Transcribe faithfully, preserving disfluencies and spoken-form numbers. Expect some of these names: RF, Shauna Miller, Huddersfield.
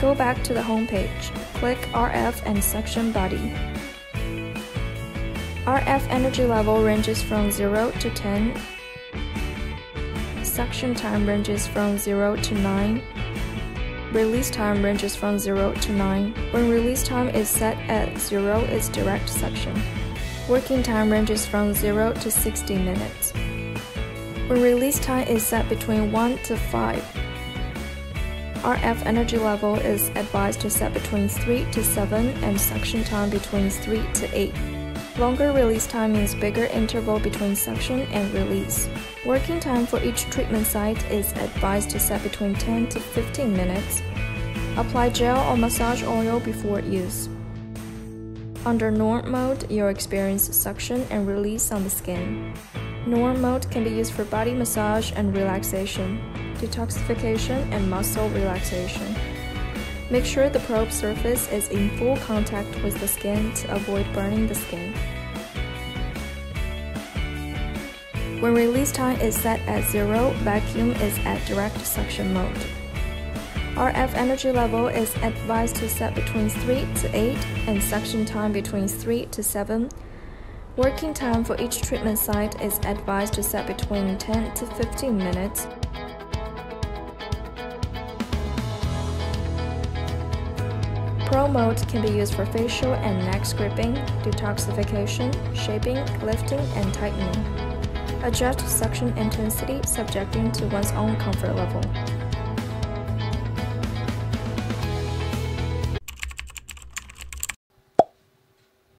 Go back to the home page, click R F and section Body. R F energy level ranges from zero to ten. Section time ranges from zero to nine. Release time ranges from zero to nine. When release time is set at zero, it's direct section. Working time ranges from zero to sixty minutes. When release time is set between one to five, R F energy level is advised to set between three to seven and section time between three to eight. Longer release time means bigger interval between section and release. Working time for each treatment site is advised to set between ten to fifteen minutes. Apply gel or massage oil before use. Under Norm mode, you'll experience suction and release on the skin. Norm mode can be used for body massage and relaxation, detoxification and muscle relaxation. Make sure the probe surface is in full contact with the skin to avoid burning the skin. When release time is set at zero, vacuum is at direct suction mode. R F energy level is advised to set between three to eight and suction time between three to seven. Working time for each treatment site is advised to set between ten to fifteen minutes. Pro mode can be used for facial and neck gripping, detoxification, shaping, lifting, and tightening. Adjust suction intensity subjecting to one's own comfort level.